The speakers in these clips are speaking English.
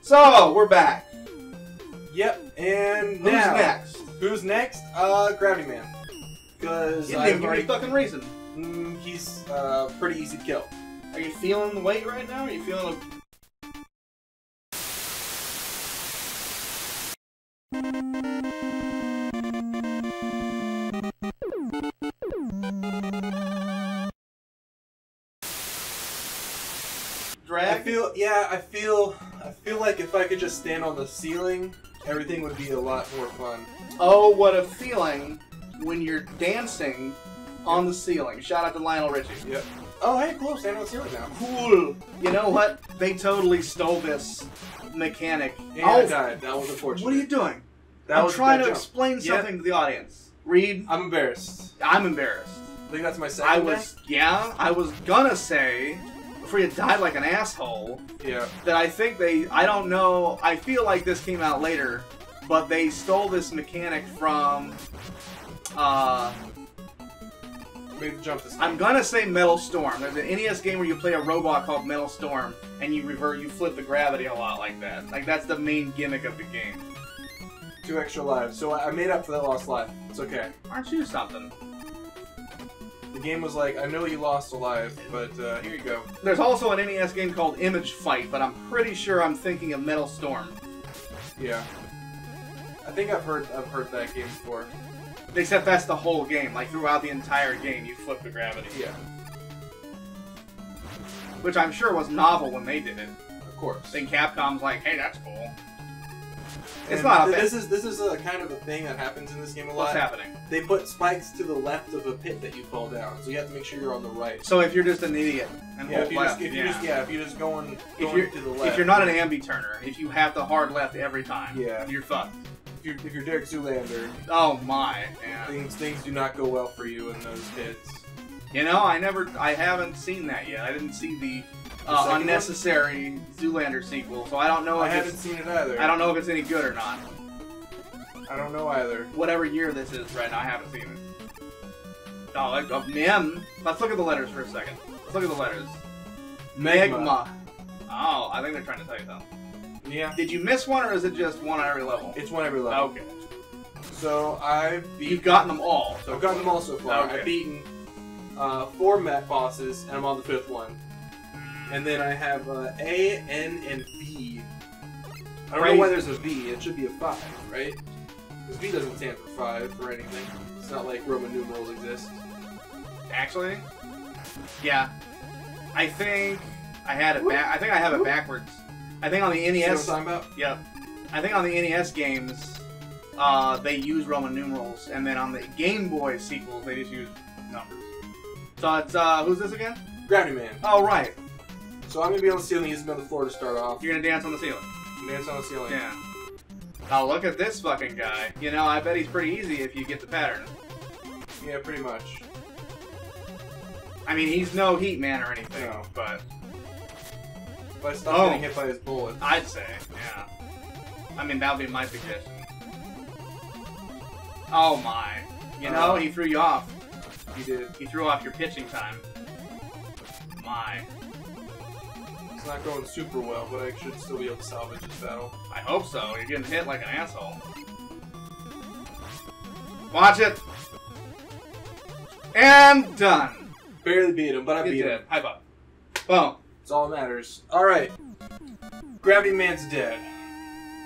So, we're back. Yep, and now... Who's next? Gravity Man. Because I've already... Give me a fucking reason. He's pretty easy to kill. Are you feeling the weight right now? Are you feeling a... Drag? I feel like if I could just stand on the ceiling, everything would be a lot more fun. Oh, what a feeling when you're dancing on the ceiling. Shout out to Lionel Richie. Yep. Oh, hey, cool. Stand on the ceiling now. Cool. You know what? They totally stole this mechanic. Yeah, I died. That was unfortunate. What are you doing? I'm trying to explain something to the audience. Reed. I'm embarrassed. I think that's my second I was gonna say... Before you died like an asshole. Yeah. That I think they, I don't know, I feel like this came out later, but they stole this mechanic from, I'm gonna say Metal Storm. There's an NES game where you play a robot called Metal Storm, and you flip the gravity a lot like that. Like, that's the main gimmick of the game. 2 extra lives. So I made up for that lost life. It's okay. Aren't you something? The game was like, I know you lost a life, but here you go. There's also an NES game called Image Fight, but I'm pretty sure I'm thinking of Metal Storm. Yeah, I think I've heard that game before. Except that's the whole game. Like throughout the entire game, you flip the gravity. Yeah. Which I'm sure was novel when they did it. Of course. Then Capcom's like, hey, that's cool. It's not a thing. This is a kind of a thing that happens in this game a lot. What's happening? They put spikes to the left of a pit that you fall down, so you have to make sure you're on the right. So if you're just an idiot and hold left, if you're just going to the left, if you're not an ambi-turner, if you have the hard left every time, you're fucked. If you're Derek Zoolander, oh my, man. Things do not go well for you in those pits. You know, I haven't seen that yet. I didn't see the. Unnecessary one? Zoolander sequel, so I don't know if I haven't seen it either. I don't know if it's any good or not. I don't know either. Whatever year this is right now, I haven't seen it. Oh, man. Let's look at the letters for a second. Let's look at the letters. Megma. Oh, I think they're trying to tell you something. Yeah. Did you miss one, or is it just one on every level? It's one every level. Okay. So, You've gotten them all. So I've gotten them all so far. Okay. I've beaten 4 Met bosses, and I'm on the 5th one. And then I have A, N, and B. I don't know why there's a V. It should be a 5, right? Because V doesn't stand for 5 or anything. It's not like Roman numerals exist. Actually? Yeah. I think I had it back. I think I have it backwards. I think on the NES. You know what I'm talking about? Yeah. I think on the NES games, they use Roman numerals, and then on the Game Boy sequels, they just use numbers. So it's who's this again? Gravity Man. Oh right. So I'm gonna be on the ceiling, using the floor to start off. You're gonna dance on the ceiling. Dance on the ceiling. Yeah. Oh, look at this fucking guy. You know, I bet he's pretty easy if you get the pattern. Yeah, pretty much. I mean, he's no Heat Man or anything, but But stop getting hit by his bullets. I'd say, yeah. I mean, that would be my suggestion. Oh my. You know, he threw you off. He did. He threw off your pitching time. My. It's not going super well, but I should still be able to salvage this battle. I hope so. You're getting hit like an asshole. Watch it! And done! Barely beat him, but I beat him. High five. Boom. It's all that matters. Alright. Gravity Man's dead.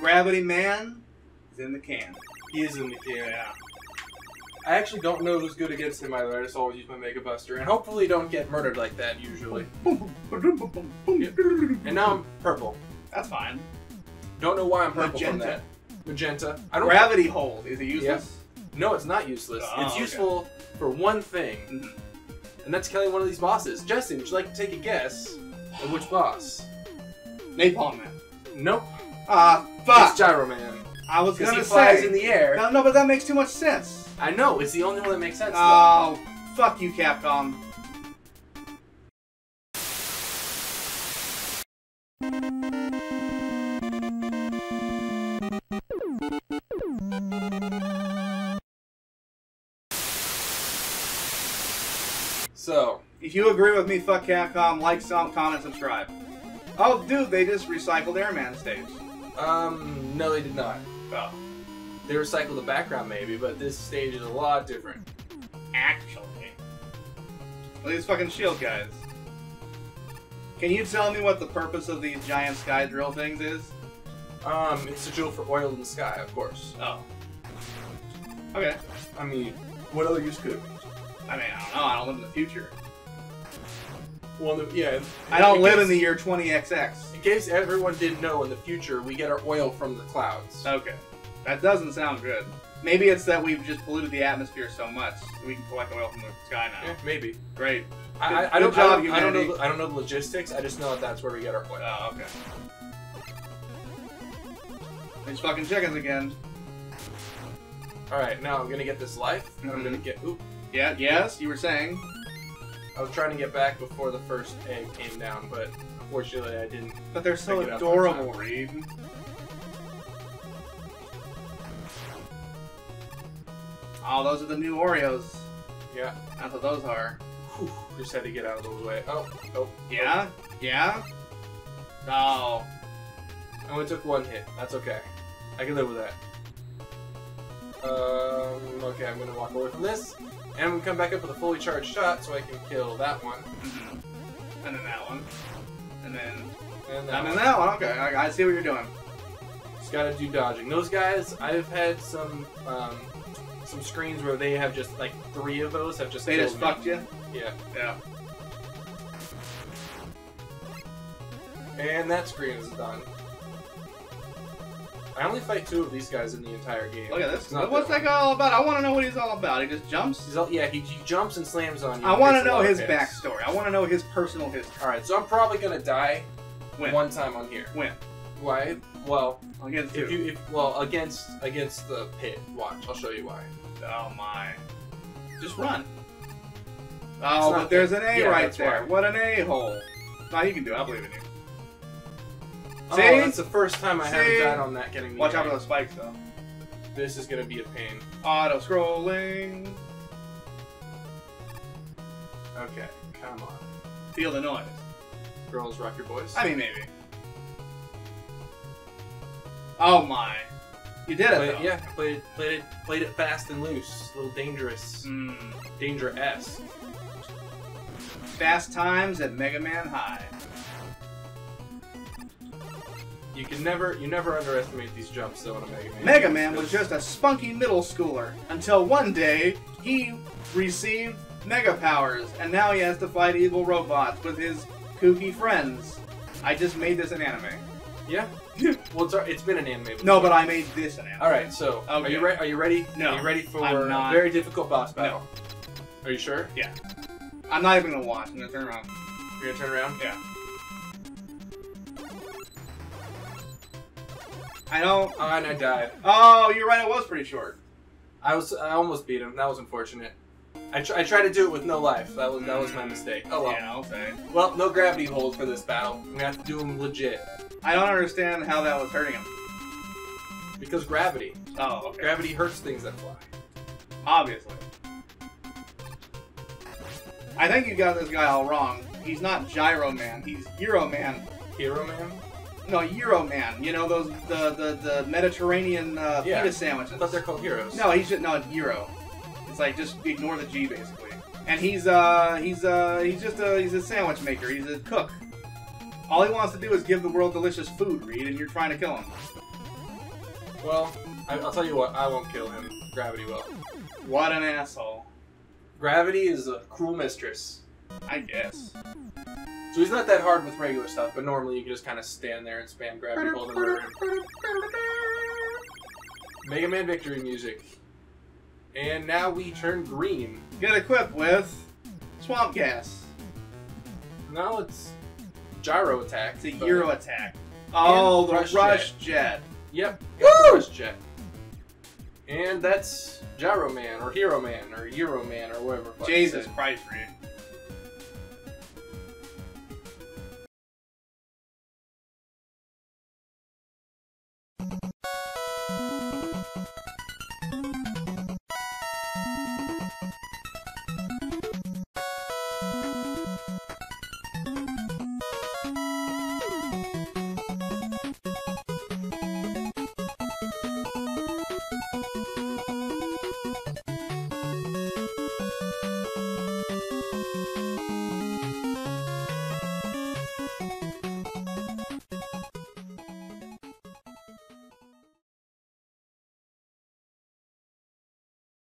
Gravity Man is in the can. He is in the can. Yeah. I actually don't know who's good against him either. I just always use my Mega Buster, and hopefully don't get murdered like that usually. And now I'm purple. That's fine. Don't know why I'm purple from that. Magenta. I don't Gravity Hold. Is it useless? Yeah. No, it's not useless. Oh, it's useful for one thing, and that's killing one of these bosses. Jesse, would you like to take a guess at which boss? Napalm Man. Nope. Fuck. It's Gyro Man. I was gonna say in the air. No, but that makes too much sense. I know, it's the only one that makes sense. Oh, fuck you, Capcom. So, if you agree with me, fuck Capcom, like, some, comment, subscribe. Oh, dude, they just recycled Airman stage. No, they did not. Oh. They recycle the background maybe, but this stage is a lot different. Actually. Look at these fucking shield guys. Can you tell me what the purpose of these giant sky drill things is? It's to drill for oil in the sky, of course. Oh. Okay. I mean, what other use could it be? I mean, I don't know, I don't live in the future. Well, yeah. I don't live in the year 20XX. In case everyone didn't know, in the future, we get our oil from the clouds. Okay. That doesn't sound good. Maybe it's that we've just polluted the atmosphere so much we can collect oil from the sky now. Yeah, maybe. Great. I don't know the logistics. I just know that that's where we get our oil. Oh, okay. These fucking chickens again. All right, now I'm gonna get this life. And I'm gonna get. Oop. Yeah. Yes, you were saying. I was trying to get back before the first egg came down, but unfortunately I didn't. But they're so adorable, Reed. Oh, those are the new Oreos. Yeah. That's what those are. Whew. Just had to get out of the way. Oh, oh. Yeah? Oh. Yeah? No. I only took one hit. That's okay. I can live with that. Okay, I'm gonna walk away from this. And I'm gonna come back up with a fully charged shot so I can kill that one. And then that one. And then. And then that one. Okay, I see what you're doing. Just gotta do dodging. Those guys, I've had some screens where they have just like three of those have just they just fucked you. Yeah. Yeah. And that screen is done. I only fight two of these guys in the entire game. Look at this. What's that guy all about? I want to know what he's all about. He just jumps. He's all, yeah, he jumps and slams on you. I want to know his backstory. I want to know his personal history. All right, so I'm probably gonna die one time on here. When? Why? Well, against against the pit. Watch, I'll show you why. Oh my! Just run. Oh, but there's an A right there. What an a-hole! Nah, you can do it. I believe in you. Oh, see, that's the first time I haven't died on that. Getting watch out for those spikes, though. This is gonna be a pain. Auto scrolling. Okay, come on. Feel the noise. Girls, rock your voice. I mean, maybe. Oh my! You did it. Though. Yeah, played it fast and loose, a little dangerous, danger-esque. Fast times at Mega Man High. You can never underestimate these jumps though in a Mega Man. Mega Man was just a spunky middle schooler until one day he received mega powers, and now he has to fight evil robots with his kooky friends. I just made this an anime. Yeah. Well, it's been an anime before. No, but I made this an anime. Alright, so, okay. Are you ready? No. Are you ready for a very difficult boss battle? No. Are you sure? Yeah. I'm not even gonna watch. I'm gonna turn around. You're gonna turn around? Yeah. I don't... Oh, and I died. Oh, you're right, it was pretty short. I almost beat him. That was unfortunate. I tried to do it with no life. That was my mistake. Oh well. Yeah, okay. Well, no gravity hold for this battle. We're gonna have to do him legit. I don't understand how that was hurting him. Because gravity. Oh, okay. Gravity hurts things that fly. Obviously. I think you got this guy all wrong. He's not Gyro Man. He's Gyro Man. Gyro Man? No, Gyro Man. You know those the Mediterranean pita sandwiches. I thought they're called gyros. No, he's just not gyro. It's like just ignore the G basically. And he's a sandwich maker. He's a cook. All he wants to do is give the world delicious food, Reed, and you're trying to kill him. Well, I'll tell you what, I won't kill him. Gravity will. What an asshole. Gravity is a cruel mistress. I guess. So he's not that hard with regular stuff, but normally you can just kind of stand there and spam gravity hold and murder him. Mega Man victory music. And now we turn green. Get equipped with swamp gas. Now it's gyro attack. It's a gyro attack. Oh, the rush jet. Yep. Woo! Rush jet. And that's Gyro Man or Hero Man or Gyro Man or whatever. Jesus Christ, Reed.